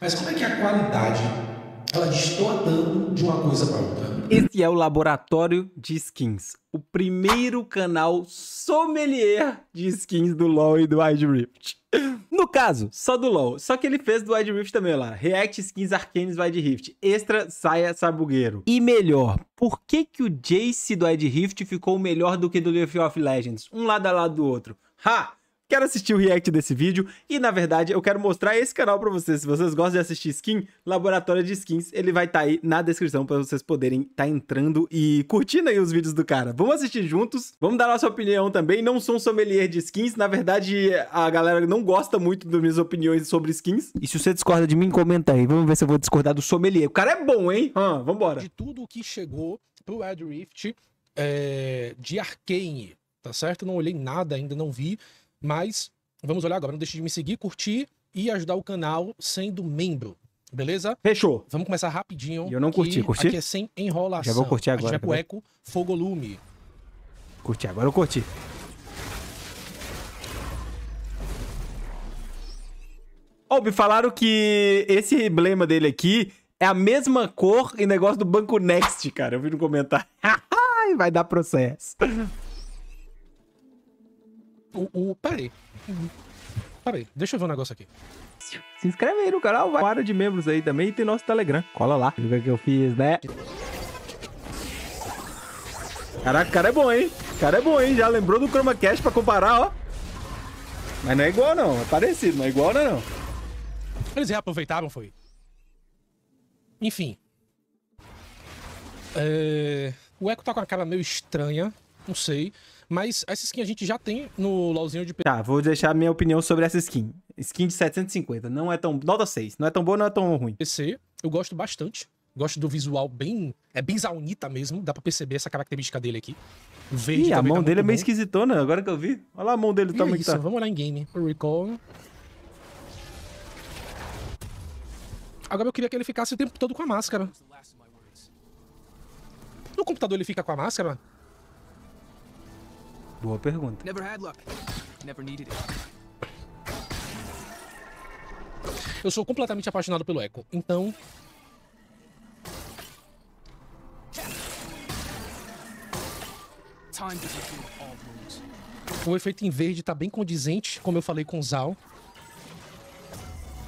Mas como é que a qualidade ela destoa tanto de uma coisa para outra? Esse é o Laboratório de Skins, o primeiro canal sommelier de skins do LoL e do Wild Rift. No caso, só do LoL, só que ele fez do Wild Rift também lá. React, skins, arcanes, Wild Rift, extra, saia, sabugueiro. E melhor, por que que o Jayce do Wild Rift ficou melhor do que do League of Legends? Um lado a lado do outro. Ha! Quero assistir o react desse vídeo e, na verdade, eu quero mostrar esse canal pra vocês. Se vocês gostam de assistir skin, Laboratório de Skins, ele vai estar aí na descrição pra vocês poderem estar entrando e curtindo aí os vídeos do cara. Vamos assistir juntos, vamos dar nossa opinião também. Não sou um sommelier de skins, na verdade, a galera não gosta muito das minhas opiniões sobre skins. E se você discorda de mim, comenta aí. Vamos ver se eu vou discordar do sommelier. O cara é bom, hein? Vambora. De tudo que chegou pro Wild Rift, de Arcane, tá certo? Não olhei nada ainda, não vi. Mas vamos olhar agora, não deixe de me seguir, curtir e ajudar o canal sendo membro, beleza? Fechou. Vamos começar rapidinho. E eu não curti. Aqui é sem enrolação. Já vou curtir agora. A gente vai pro Echo, Fogolume. Curti agora, eu curti. Ó, me falaram que esse emblema dele aqui é a mesma cor e negócio do Banco Next, cara. Eu vi no comentário. Vai dar processo. Peraí, deixa eu ver um negócio aqui. Se inscreve aí no canal, vai. Para de membros aí também e tem nosso Telegram. Cola lá, viu o que eu fiz, né? Caraca, o cara é bom, hein? O cara é bom, hein? Já lembrou do Chroma Cash pra comparar, ó. Mas não é igual, não. É parecido, não é igual, não. Eles reaproveitaram, foi. Enfim. O Echo tá com a cara meio estranha, não sei. Mas essa skin a gente já tem no LoLzinho de... Tá, vou deixar a minha opinião sobre essa skin. Skin de 750, não é tão... Nota 6, não é tão boa, não é tão ruim. PC, eu gosto bastante. Gosto do visual bem... É bem zaunita mesmo, dá pra perceber essa característica dele aqui. O verde. Ih, a mão tá dele é meio esquisitona, agora que eu vi. Olha lá a mão dele, também tá. Vamos olhar em game. Recall. Agora eu queria que ele ficasse o tempo todo com a máscara. No computador ele fica com a máscara? Boa pergunta. Eu sou completamente apaixonado pelo Echo, então... O efeito em verde tá bem condizente, como eu falei com o Zaun.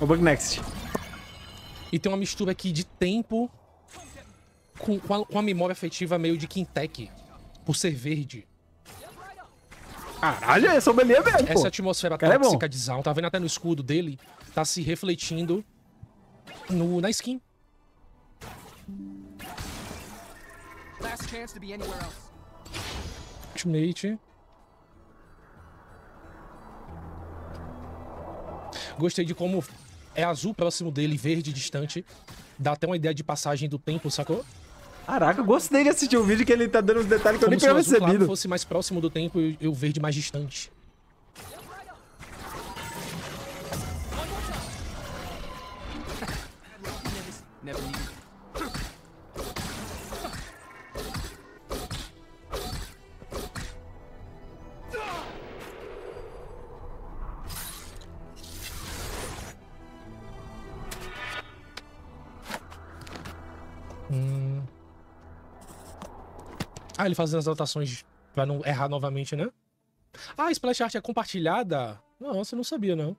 O Bug Next. E tem uma mistura aqui de tempo com a memória afetiva meio de Quintec, por ser verde. Caralho, é sommelier mesmo, pô. Essa atmosfera tóxica de Zaun, tá vendo até no escudo dele, tá se refletindo na skin. Ultimate. Gostei de como é azul próximo dele, verde distante. Dá até uma ideia de passagem do tempo, sacou? Caraca, eu gostei de assistir o vídeo que ele tá dando uns detalhes que eu nem tinha percebido. Como se o fosse mais próximo do tempo e o verde mais distante. Ah, ele fazendo as anotações pra não errar novamente, né? Ah, a Splash Art é compartilhada? Nossa, eu não sabia, não.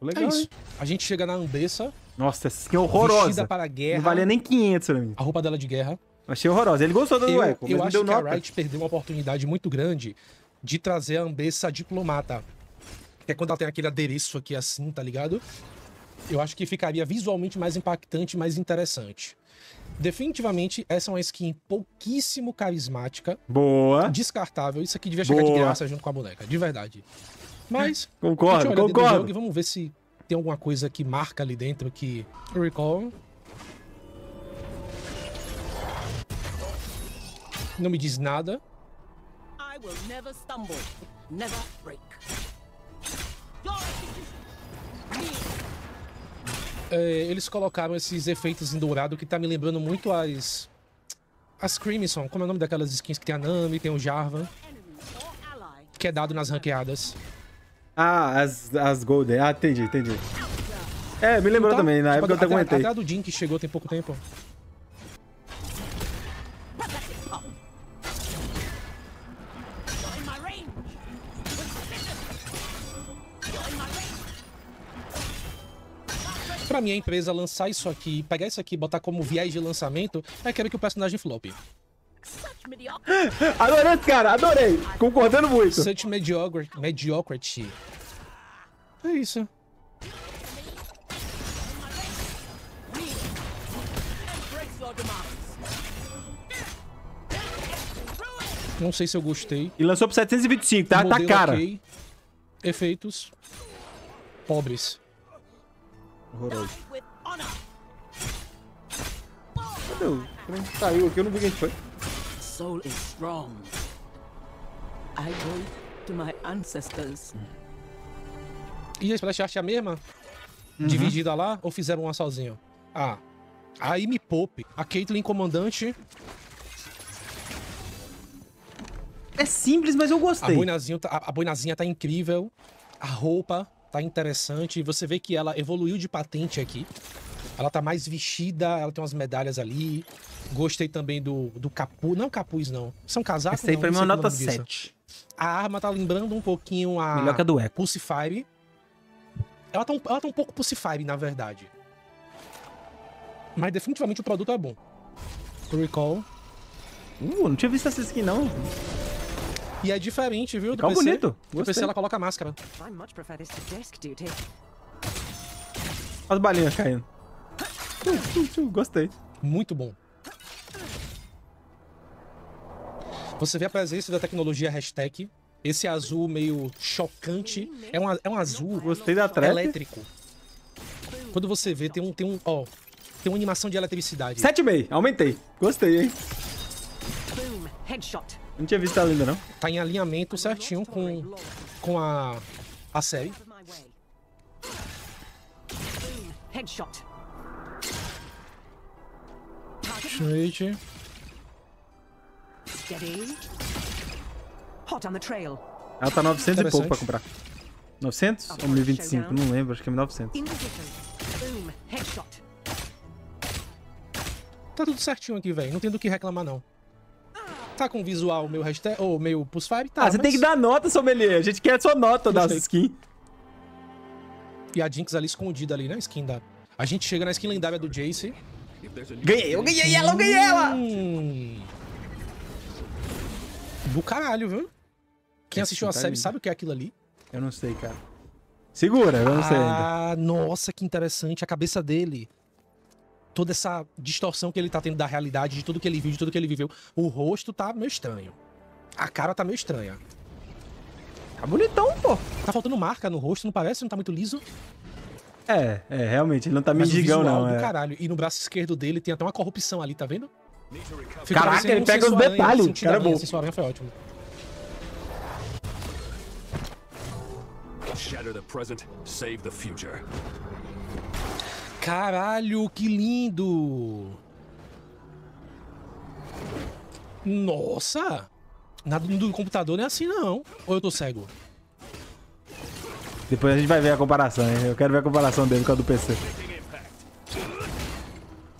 Legal, é isso. Hein? A gente chega na Ambessa. Nossa, que horrorosa. Vestida para a guerra. Não valia nem 500 pra mim. A roupa dela de guerra. Achei horrorosa. Ele gostou do Echo. Eu acho que a Riot perdeu uma oportunidade muito grande de trazer a Ambessa diplomata. Que é quando ela tem aquele adereço aqui assim, tá ligado? Eu acho que ficaria visualmente mais impactante, mais interessante. Definitivamente, essa é uma skin pouquíssimo carismática. Boa. Descartável. Isso aqui devia chegar de graça junto com a boneca, de verdade. Mas... Concordo. E vamos ver se tem alguma coisa que marca ali dentro que... Recall. Não me diz nada. I will never stumble, never break. Eles colocaram esses efeitos em dourado que tá me lembrando muito as Crimson, como é o nome daquelas skins que tem a Nami, tem o Jarvan, que é dado nas ranqueadas. Ah, as Golden. Ah, entendi. É, me lembrou também, na época eu até comentei. Até a do Jin que chegou tem pouco tempo. Pra minha empresa lançar isso aqui, pegar isso aqui e botar como viés de lançamento, é quero que o personagem flop. Adorei esse cara, adorei. Concordando muito. Such mediocrity. É isso. Não sei se eu gostei. E lançou por 725, tá? Tá cara. Okay. Efeitos. Pobres. Horroroso. Cadê o... Saiu aqui, eu não vi quem foi. Soul is strong. I go to my ancestors. E a splash art é a mesma? Dividida lá? Ou fizeram uma sozinha? Ah. Aí me poupe. A Caitlyn comandante. É simples, mas eu gostei. A boinazinha tá incrível. A roupa tá interessante. Você vê que ela evoluiu de patente aqui. Ela tá mais vestida. Ela tem umas medalhas ali. Gostei também do capuz. Não capuz, não. São casacos, não. Esse aí pra mim é uma nota 7. A arma tá lembrando um pouquinho a... Melhor que a do Echo. Pulsefire. Ela tá um pouco Pulsefire, na verdade. Mas definitivamente o produto é bom. Recall. Não tinha visto essa skin, não. E é diferente, viu? Do PC. Bonito. Do PC ela coloca máscara. As balinhas caindo. Gostei. Muito bom. Você vê a presença da tecnologia hashtag. Esse azul meio chocante. É um azul gostei da elétrico. Quando você vê, ó, tem uma animação de eletricidade. 7,5. Aumentei. Gostei, hein? Headshot. Não tinha visto ela ainda, não. Tá em alinhamento certinho com a série. Headshot. Shade. Hot on the trail. Ela tá 900 e pouco pra comprar. 900 ou 1025? Não lembro, acho que é 900. Tá tudo certinho aqui, velho. Não tem do que reclamar, não. Tá com visual meu hashtag, ou meu Pulsefire, tá. Ah, você tem que dar nota, sommelier. A gente quer a sua nota da skin. E a Jinx ali escondida ali, né? Skin da... A gente chega na skin lendária do Jayce. Ganhei, eu ganhei ela, eu ganhei ela! Do caralho, viu? Quem assistiu a série sabe o que é aquilo ali? Eu não sei, cara. Segura, eu não sei ainda. Ah, nossa, que interessante. A cabeça dele... Toda essa distorção que ele tá tendo da realidade, de tudo que ele viu, de tudo que ele viveu. O rosto tá meio estranho. A cara tá meio estranha. Tá bonitão, pô. Tá faltando marca no rosto, não parece? Não tá muito liso? É, realmente. Ele não tá mendigão, não. Do caralho. E no braço esquerdo dele tem até uma corrupção ali, tá vendo? Fica caraca, ele pega os detalhes. O cara é bom. Foi ótimo. Shatter the present, save the future. Caralho, que lindo! Nossa! Nada do computador não é assim, não. Ou eu tô cego? Depois a gente vai ver a comparação, hein? Eu quero ver a comparação dele com a do PC.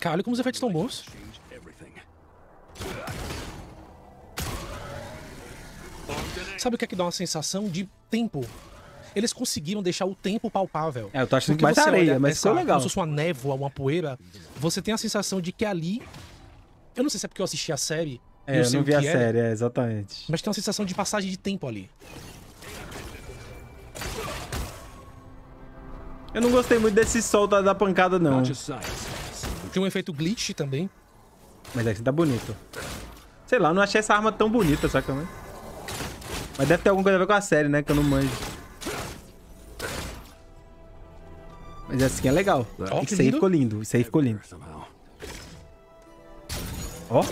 Caralho, como os efeitos estão bons. Sabe o que é que dá uma sensação de tempo? Eles conseguiram deixar o tempo palpável. É, eu tô achando que vai estar areia, mas ficou legal. Como se fosse uma névoa, uma poeira, você tem a sensação de que ali... Eu não sei se é porque eu assisti a série. É, eu não vi a série, exatamente. Mas tem uma sensação de passagem de tempo ali. Eu não gostei muito desse sol da pancada, não. Tem um efeito glitch também. Mas é que tá bonito. Sei lá, eu não achei essa arma tão bonita, saca? Mas deve ter alguma coisa a ver com a série, né? Que eu não manjo. Mas essa skin é legal. Oh, isso aí ficou lindo. Isso aí ficou lindo. Ó.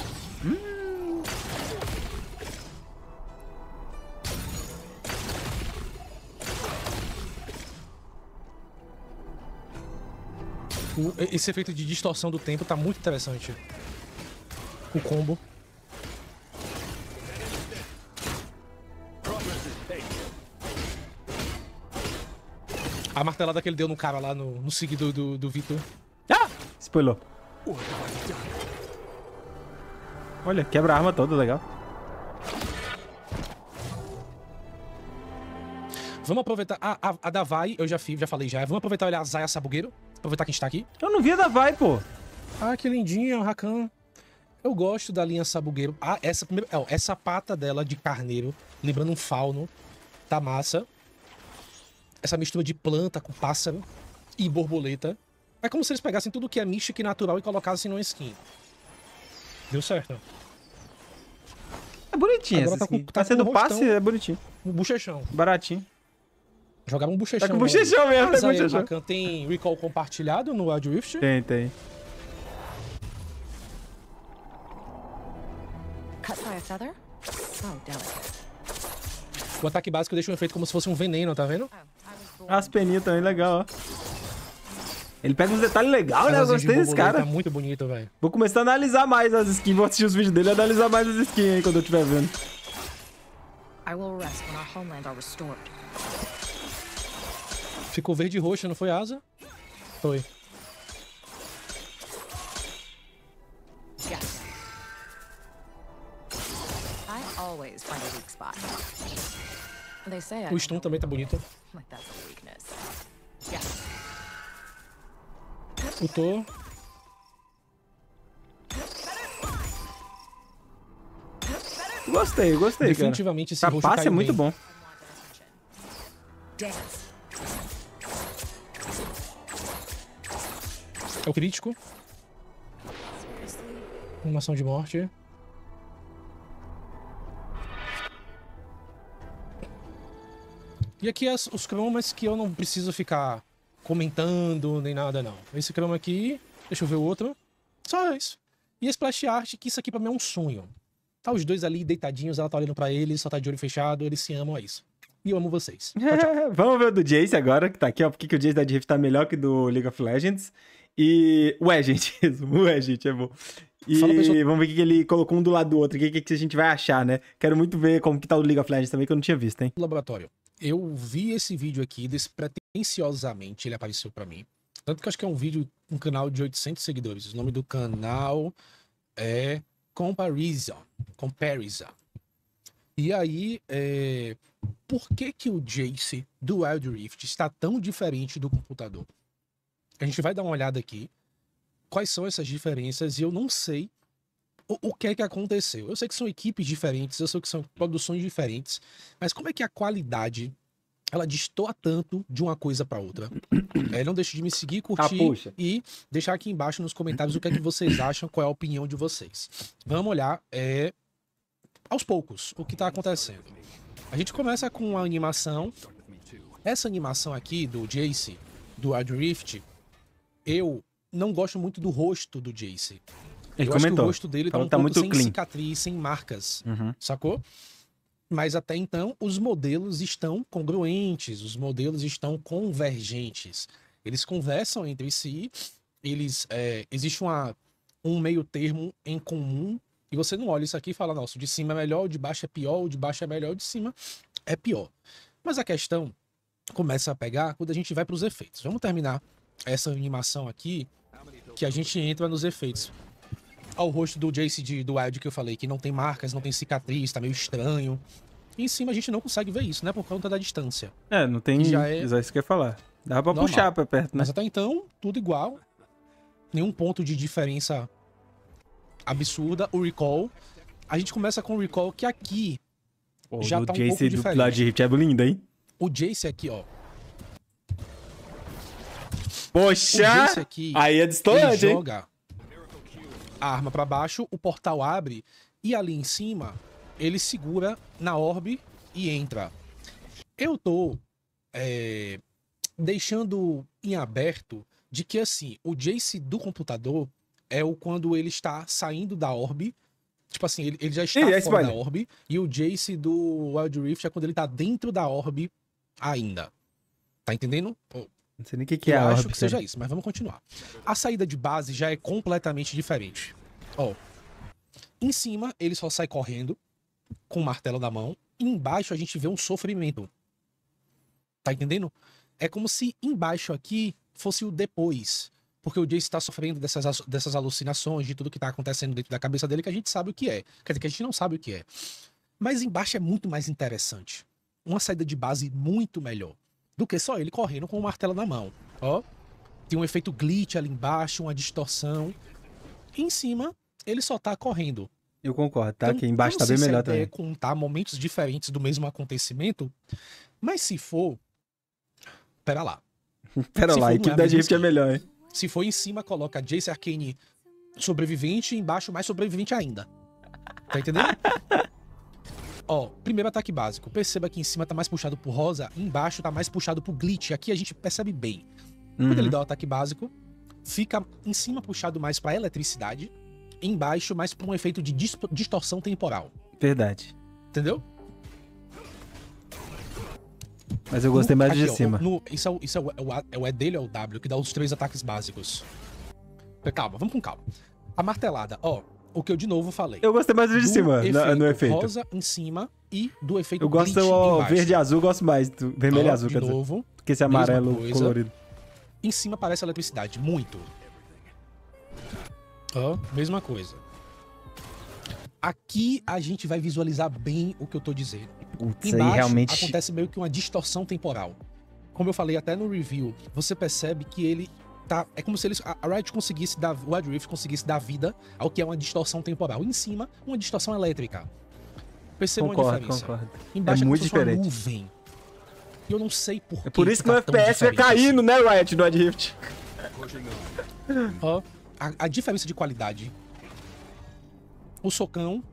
Esse efeito de distorção do tempo tá muito interessante. O combo. A martelada que ele deu no cara lá no seguidor do Vitor. Ah! Spoilou. Olha, quebra a arma toda, legal. Vamos aproveitar. A Davai, eu já falei já. Vamos aproveitar e olhar a Zaya Sabugueiro. Aproveitar que a gente tá aqui. Eu não vi a Davai, pô. Ah, que lindinha, o Rakan. Eu gosto da linha Sabugueiro. Ah, essa pata dela de carneiro, lembrando um fauno, tá massa. Essa mistura de planta com pássaro e borboleta. É como se eles pegassem tudo que é místico e natural e colocassem numa skin. Deu certo. É bonitinho essa skin. Tá sendo passe, é bonitinho. Um bochechão. Baratinho. Jogaram um bochechão. Tá com bochechão mesmo, né? Bochechão. Rakan tem recall compartilhado no Wild Rift? Tem. O ataque básico deixa um efeito como se fosse um veneno, tá vendo? As peninhas também, legal, ó. Ele pega uns detalhes legais, né? Eu gostei desse cara. Tá muito bonito, velho. Vou começar a analisar mais as skins. Vou assistir os vídeos dele e analisar mais as skins aí quando eu estiver vendo. Ficou verde e roxo, não foi asa? Foi. O stun também tá bonito. Putou. Gostei, definitivamente, cara. Esse passe é muito bom. É o crítico. Uma ação de morte. E aqui os cromas que eu não preciso ficar comentando nem nada, não. Esse croma aqui, deixa eu ver o outro. Só isso. E a Splash Art, que isso aqui pra mim é um sonho. Tá os dois ali deitadinhos, ela tá olhando pra eles, só tá de olho fechado, eles se amam, é isso. E eu amo vocês. Tchau. Vamos ver o do Jayce agora, que tá aqui, ó. Porque que o Jayce da Rift tá melhor que do League of Legends. E... Ué, gente, é bom. E vamos ver o que ele colocou um do lado do outro, o que a gente vai achar, né? Quero muito ver como que tá o League of Legends também, que eu não tinha visto, hein? Laboratório. Eu vi esse vídeo aqui, despretensiosamente ele apareceu pra mim. Tanto que eu acho que é um vídeo, um canal de 800 seguidores. O nome do canal é Comparison. E aí, por que o Jayce do Wild Rift está tão diferente do computador? A gente vai dar uma olhada aqui. Quais são essas diferenças? E eu não sei o que é que aconteceu. Eu sei que são equipes diferentes, eu sei que são produções diferentes, mas como é que a qualidade, ela destoa tanto de uma coisa para outra? Não deixe de me seguir, curtir e deixar aqui embaixo nos comentários o que é que vocês acham, qual é a opinião de vocês. Vamos olhar aos poucos o que tá acontecendo. A gente começa com a animação. Essa animação aqui do Jayce, do Wild Rift, eu não gosto muito do rosto do Jayce. Ele comentou. Acho que o rosto dele tá um pouco sem cicatriz, sem marcas, sacou? Mas até então, os modelos estão congruentes, os modelos estão convergentes. Eles conversam entre si, existe um meio termo em comum, e você não olha isso aqui e fala, nossa, o de cima é melhor, o de baixo é pior, o de baixo é melhor, o de cima é pior. Mas a questão começa a pegar quando a gente vai para os efeitos. Vamos terminar essa animação aqui, que a gente entra nos efeitos. Ao rosto do Jayce do Wild que eu falei, que não tem marcas, não tem cicatriz, tá meio estranho. E em cima a gente não consegue ver isso, né? Por conta da distância. Não tem... Já isso que eu ia falar. Dá pra puxar pra perto, né? Mas até então, tudo igual. Nenhum ponto de diferença absurda. O recall. A gente começa com o recall que aqui já tá um pouco diferente. O Jayce do lado de Rift é lindo, hein? O Jayce aqui, ó. Poxa! Aqui, aí é distante, hein? A arma pra baixo, o portal abre e ali em cima ele segura na orbe e entra. Eu tô deixando em aberto de que assim, o Jayce do computador é o quando ele está saindo da orbe, tipo assim, ele já está fora da orbe, e o Jayce do Wild Rift é quando ele tá dentro da orbe ainda. Tá entendendo? Não sei nem o que é a orbe. Eu acho que seja isso, mas vamos continuar. A saída de base já é completamente diferente. Ó. Em cima, ele só sai correndo com o martelo na mão. E embaixo, a gente vê um sofrimento. Tá entendendo? é como se embaixo aqui fosse o depois. Porque o Jayce está sofrendo dessas alucinações, de tudo que está acontecendo dentro da cabeça dele, que a gente sabe o que é. Quer dizer, que a gente não sabe o que é. Mas embaixo é muito mais interessante. Uma saída de base muito melhor do que só ele correndo com o martelo na mão. Ó, tem um efeito glitch ali embaixo, uma distorção. E em cima, ele só tá correndo. Eu concordo, tá? Então, que embaixo tá bem melhor também. Eu não sei se é contar momentos diferentes do mesmo acontecimento, mas se for... Pera lá. Pera lá, a equipe da Rift é melhor, hein? Se for em cima, coloca Jayce, Arcane sobrevivente e embaixo mais sobrevivente ainda. Tá entendendo? Ó, primeiro ataque básico. Perceba que em cima tá mais puxado pro rosa, embaixo tá mais puxado pro glitch. Aqui a gente percebe bem. Quando ele dá o ataque básico, fica em cima puxado mais pra eletricidade, embaixo mais pra um efeito de distorção temporal. Verdade. Entendeu? Mas eu gostei mais de cima. Isso é o E dele, é o W, que dá os 3 ataques básicos. Calma, vamos com calma. A martelada, ó. O que eu de novo falei. Eu gostei mais do de cima, no efeito. Rosa em cima e do efeito glitch embaixo. Eu gosto do verde e azul, gosto mais do vermelho e azul. De novo. Porque esse amarelo colorido. Em cima aparece a eletricidade, muito. Ó, mesma coisa. Aqui a gente vai visualizar bem o que eu tô dizendo. Putz, embaixo, aí realmente... acontece meio que uma distorção temporal. Como eu falei até no review, você percebe que ele tá... É como se eles, o Wild Rift conseguisse dar vida ao que é uma distorção temporal. Em cima, uma distorção elétrica. Perceba uma diferença. Concordo. Embaixo é muito diferente. Uma nuvem. E eu não sei por que. É por isso que o FPS vai caindo, né, Riot, no Wild Rift? Ó, a diferença de qualidade. O socão...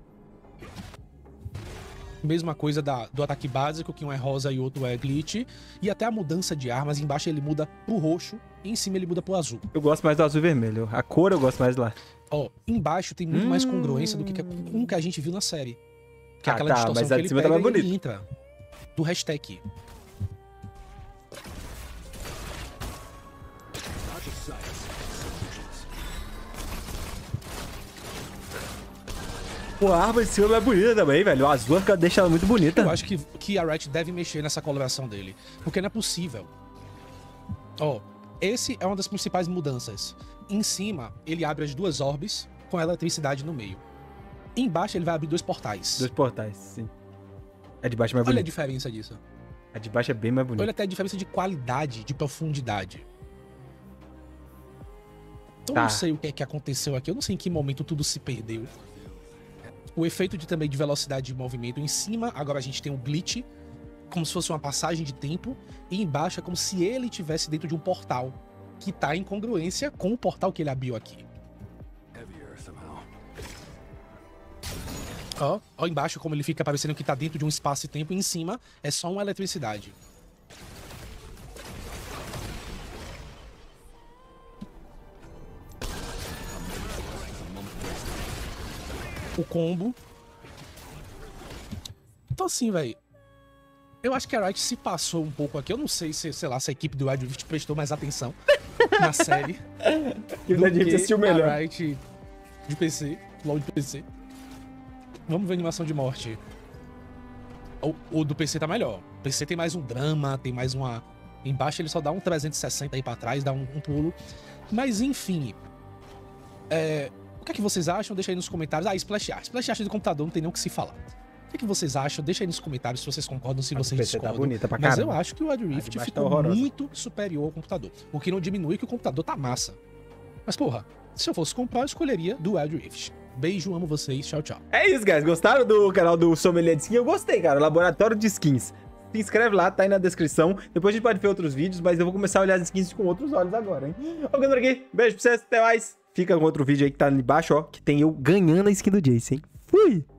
Mesma coisa do ataque básico, que um é rosa e outro é glitch. E até a mudança de armas, embaixo ele muda pro roxo e em cima ele muda pro azul. Eu gosto mais do azul e vermelho, a cor eu gosto mais lá. Ó, embaixo tem muito mais congruência do que um que a gente viu na série. Que é aquela distorção, mas a de cima tá mais bonito. Entra do hashtag. Pô, a árvore de cima é bonita também, velho. O azul deixa ela muito bonita. Eu acho que a Riot deve mexer nessa coloração dele. Porque não é possível. Ó, esse é uma das principais mudanças. Em cima, ele abre as 2 orbes com a eletricidade no meio. Embaixo, ele vai abrir 2 portais. 2 portais, sim. A de baixo é mais bonita. Olha a diferença disso. A de baixo é bem mais bonita. Olha até a diferença de qualidade, de profundidade. Então, não sei o que é que aconteceu aqui. Eu não sei em que momento tudo se perdeu. O efeito também de velocidade de movimento em cima, agora a gente tem um glitch, como se fosse uma passagem de tempo, e embaixo é como se ele estivesse dentro de um portal, que tá em congruência com o portal que ele abriu aqui. Ó, embaixo como ele fica parecendo que tá dentro de um espaço e tempo, e em cima é só uma eletricidade. O combo. Então assim, velho, eu acho que a Riot se passou um pouco aqui. Eu não sei se, sei lá, se a equipe do Wild Rift prestou mais atenção na série do que o melhor. A Riot de PC, LoL de PC. Vamos ver a animação de morte. O do PC tá melhor. O PC tem mais um drama, tem mais uma... Embaixo ele só dá um 360 aí pra trás, dá um pulo. Mas enfim, o que é que vocês acham? Deixa aí nos comentários. Ah, Splash Art. Splash Art do computador, não tem nem o que se falar. O que é que vocês acham? Deixa aí nos comentários se vocês concordam, se vocês discordam. Tá bonita pra caramba. Mas eu acho que o Wild Rift ficou muito superior ao computador. O que não diminui que o computador tá massa. Mas porra, se eu fosse comprar, eu escolheria do Wild Rift. Beijo, amo vocês. Tchau, tchau. É isso, guys. Gostaram do canal do Sommelier de Skins? Eu gostei, cara. Laboratório de Skins. Se inscreve lá, tá aí na descrição. Depois a gente pode ver outros vídeos, mas eu vou começar a olhar as skins com outros olhos agora, hein? Ok, por aqui. Beijo pra vocês. Até mais. Fica com outro vídeo aí que tá ali embaixo, ó, que tem eu ganhando a skin do Jayce, hein? Fui!